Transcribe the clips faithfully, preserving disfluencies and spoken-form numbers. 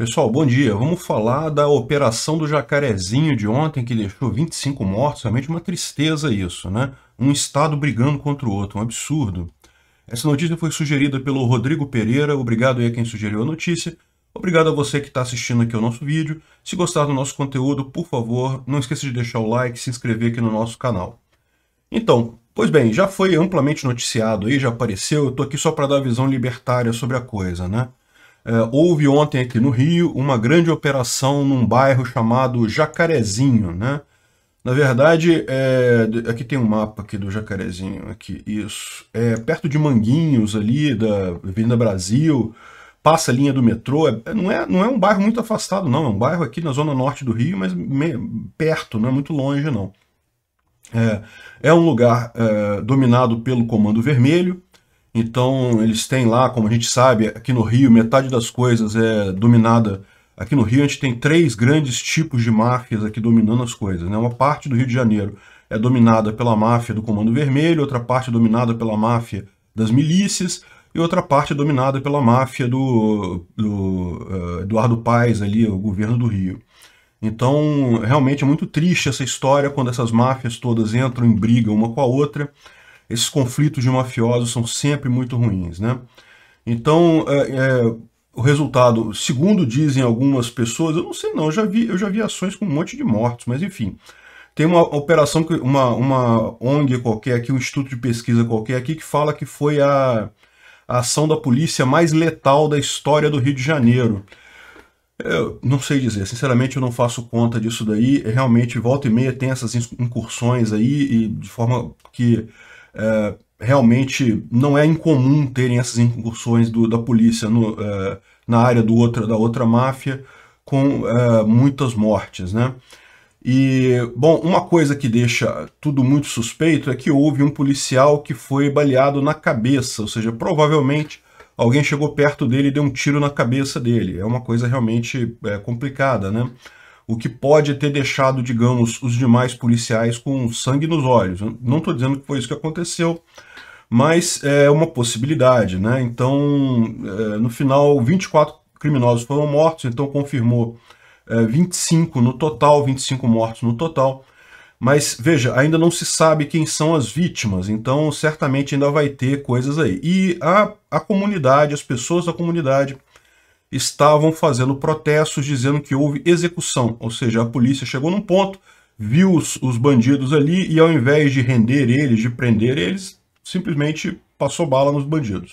Pessoal, bom dia. Vamos falar da operação do Jacarezinho de ontem, que deixou vinte e cinco mortos. Realmente uma tristeza isso, né? Um estado brigando contra o outro, um absurdo. Essa notícia foi sugerida pelo Rodrigo Pereira. Obrigado aí a quem sugeriu a notícia. Obrigado a você que está assistindo aqui o nosso vídeo. Se gostar do nosso conteúdo, por favor, não esqueça de deixar o like e se inscrever aqui no nosso canal. Então, pois bem, já foi amplamente noticiado aí, já apareceu. Eu estou aqui só para dar a visão libertária sobre a coisa, né? É, houve ontem aqui no Rio uma grande operação num bairro chamado Jacarezinho, né? Na verdade, é, aqui tem um mapa aqui do Jacarezinho, aqui, isso, é perto de Manguinhos ali, da Avenida Brasil, passa a linha do metrô, é, não, é, não é um bairro muito afastado não, é um bairro aqui na zona norte do Rio, mas me, perto, não é muito longe não. É, é um lugar é, dominado pelo Comando Vermelho. Então, eles têm lá, como a gente sabe, aqui no Rio, metade das coisas é dominada. Aqui no Rio, a gente tem três grandes tipos de máfias aqui dominando as coisas, né? Uma parte do Rio de Janeiro é dominada pela máfia do Comando Vermelho, outra parte é dominada pela máfia das milícias, e outra parte é dominada pela máfia do, do uh, Eduardo Paes, ali, o governo do Rio. Então, realmente é muito triste essa história, quando essas máfias todas entram em briga uma com a outra. Esses conflitos de mafiosos são sempre muito ruins, né? Então, é, é, o resultado, segundo dizem algumas pessoas, eu não sei não, eu já vi, eu já vi ações com um monte de mortos, mas enfim. Tem uma operação, uma, uma O N G qualquer aqui, um instituto de pesquisa qualquer aqui, que fala que foi a, a ação da polícia mais letal da história do Rio de Janeiro. Eu não sei dizer, sinceramente eu não faço conta disso daí, realmente volta e meia tem essas incursões aí, e de forma que... É, realmente não é incomum terem essas incursões do, da polícia no, é, na área do outra, da outra máfia, com é, muitas mortes, né? E, bom, uma coisa que deixa tudo muito suspeito é que houve um policial que foi baleado na cabeça, ou seja, provavelmente alguém chegou perto dele e deu um tiro na cabeça dele. É uma coisa realmente é, complicada, né? O que pode ter deixado, digamos, os demais policiais com sangue nos olhos. Não estou dizendo que foi isso que aconteceu, mas é uma possibilidade, né? Então, no final, vinte e quatro criminosos foram mortos, então confirmou vinte e cinco no total, vinte e cinco mortos no total. Mas, veja, ainda não se sabe quem são as vítimas, então certamente ainda vai ter coisas aí. E a, a comunidade, as pessoas da comunidade... estavam fazendo protestos dizendo que houve execução, ou seja, a polícia chegou num ponto, viu os, os bandidos ali e ao invés de render eles, de prender eles, simplesmente passou bala nos bandidos.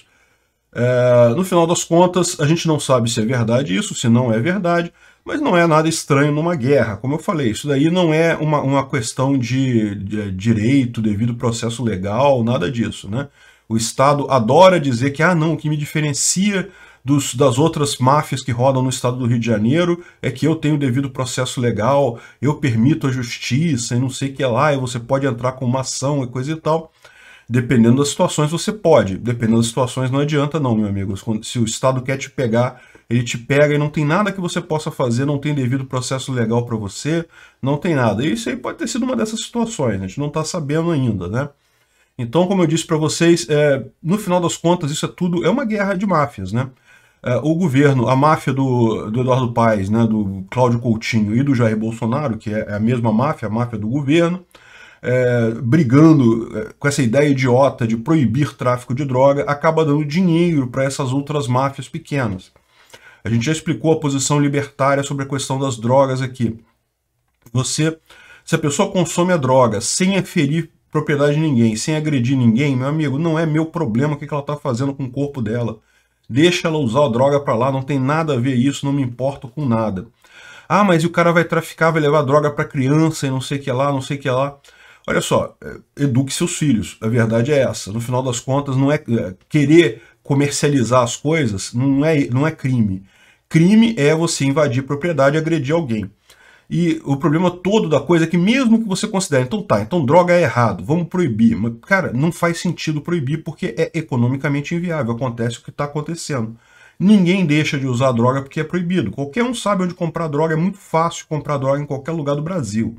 É, no final das contas, a gente não sabe se é verdade isso, se não é verdade, mas não é nada estranho numa guerra, como eu falei, isso daí não é uma, uma questão de, de direito, devido ao processo legal, nada disso, né? O Estado adora dizer que, ah não, o que me diferencia Dos, das outras máfias que rodam no estado do Rio de Janeiro, é que eu tenho o devido processo legal, eu permito a justiça e não sei o que lá, e você pode entrar com uma ação e coisa e tal. Dependendo das situações, você pode. Dependendo das situações, não adianta não, meu amigo. Se o Estado quer te pegar, ele te pega e não tem nada que você possa fazer, não tem devido processo legal para você, não tem nada. E isso aí pode ter sido uma dessas situações, a gente não está sabendo ainda, né? Então, como eu disse para vocês, é, no final das contas, isso é tudo, é uma guerra de máfias, né? O governo, a máfia do, do Eduardo Paes, né, do Cláudio Coutinho e do Jair Bolsonaro, que é a mesma máfia, a máfia do governo, é, brigando com essa ideia idiota de proibir tráfico de droga, acaba dando dinheiro para essas outras máfias pequenas. A gente já explicou a posição libertária sobre a questão das drogas aqui. Você, se a pessoa consome a droga sem ferir propriedade de ninguém, sem agredir ninguém, meu amigo, não é meu problema o que ela está fazendo com o corpo dela. Deixa ela usar a droga para lá, não tem nada a ver isso, não me importo com nada. Ah, mas e o cara vai traficar, vai levar droga para criança e não sei o que lá, não sei o que lá. Olha só, eduque seus filhos, a verdade é essa. No final das contas, não é querer comercializar as coisas, não é, não é crime. Crime é você invadir propriedade e agredir alguém. E o problema todo da coisa é que mesmo que você considere, então tá, então droga é errado, vamos proibir. Mas, cara, não faz sentido proibir porque é economicamente inviável, acontece o que está acontecendo. Ninguém deixa de usar droga porque é proibido. Qualquer um sabe onde comprar droga, é muito fácil comprar droga em qualquer lugar do Brasil.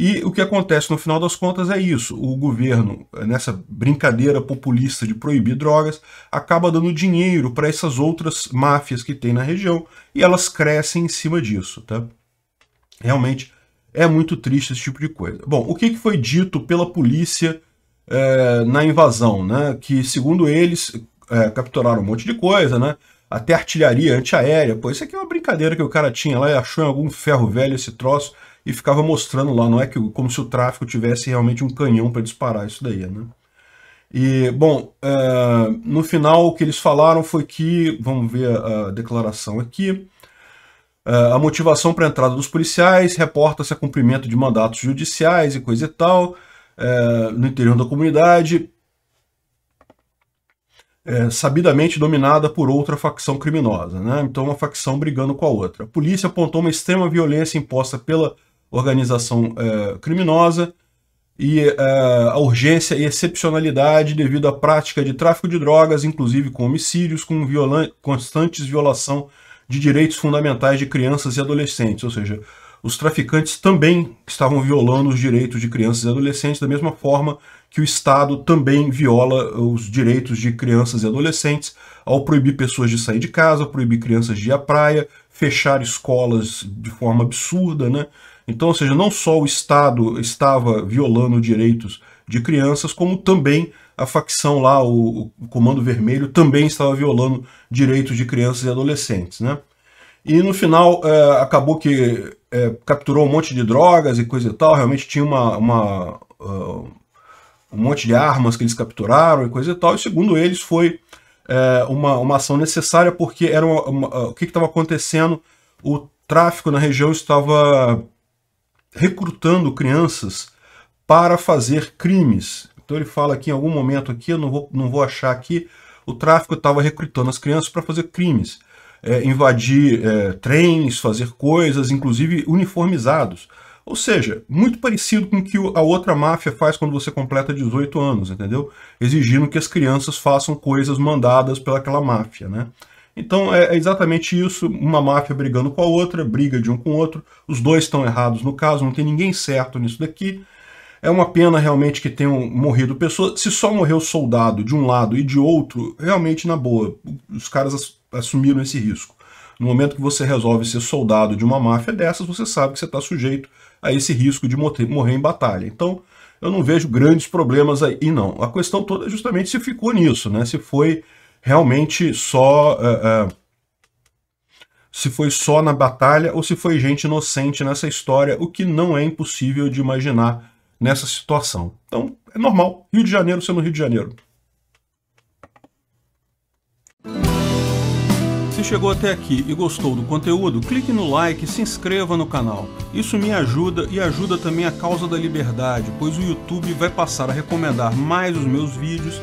E o que acontece no final das contas é isso. O governo, nessa brincadeira populista de proibir drogas, acaba dando dinheiro para essas outras máfias que tem na região e elas crescem em cima disso, tá? Realmente é muito triste esse tipo de coisa. Bom, o que foi dito pela polícia é, na invasão, né? Que, segundo eles, é, capturaram um monte de coisa, né? Até artilharia antiaérea. Pô, isso aqui é uma brincadeira que o cara tinha lá e achou em algum ferro velho esse troço e ficava mostrando lá, não é que como se o tráfico tivesse realmente um canhão para disparar isso daí, né? E, bom, é, no final o que eles falaram foi que, vamos ver a declaração aqui, é, a motivação para a entrada dos policiais reporta-se a cumprimento de mandatos judiciais e coisa e tal, é, no interior da comunidade, É, sabidamente dominada por outra facção criminosa, né? Então uma facção brigando com a outra. A polícia apontou uma extrema violência imposta pela organização é, criminosa e é, a urgência e excepcionalidade devido à prática de tráfico de drogas, inclusive com homicídios, com viola- constantes violação de direitos fundamentais de crianças e adolescentes, ou seja, os traficantes também estavam violando os direitos de crianças e adolescentes da mesma forma que o Estado também viola os direitos de crianças e adolescentes ao proibir pessoas de sair de casa, proibir crianças de ir à praia, fechar escolas de forma absurda, né? Então, ou seja, não só o Estado estava violando direitos de crianças, como também a facção lá, o, o Comando Vermelho, também estava violando direitos de crianças e adolescentes, né? E no final é, acabou que é, capturou um monte de drogas e coisa e tal, realmente tinha uma... uma uh, um monte de armas que eles capturaram e coisa e tal, e segundo eles foi é, uma, uma ação necessária porque era uma, uma, o que estava acontecendo, o tráfico na região estava recrutando crianças para fazer crimes. Então ele fala aqui em algum momento, aqui, eu não vou, não vou achar aqui, o tráfico estava recrutando as crianças para fazer crimes, é, invadir é, trens, fazer coisas, inclusive uniformizados. Ou seja, muito parecido com o que a outra máfia faz quando você completa dezoito anos, entendeu? Exigindo que as crianças façam coisas mandadas pelaquela máfia, né? Então é exatamente isso, uma máfia brigando com a outra, briga de um com o outro, os dois estão errados no caso, não tem ninguém certo nisso daqui. É uma pena realmente que tenham morrido pessoas. Se só morreu soldado de um lado e de outro, realmente na boa, os caras assumiram esse risco. No momento que você resolve ser soldado de uma máfia dessas, você sabe que você está sujeito a esse risco de morrer em batalha. Então, eu não vejo grandes problemas aí, e não. A questão toda é justamente se ficou nisso, né? Se foi realmente só... Uh, uh, se foi só na batalha ou se foi gente inocente nessa história, o que não é impossível de imaginar nessa situação. Então, é normal. Rio de Janeiro sendo Rio de Janeiro. Se chegou até aqui e gostou do conteúdo, clique no like e se inscreva no canal. Isso me ajuda e ajuda também a causa da liberdade, pois o YouTube vai passar a recomendar mais os meus vídeos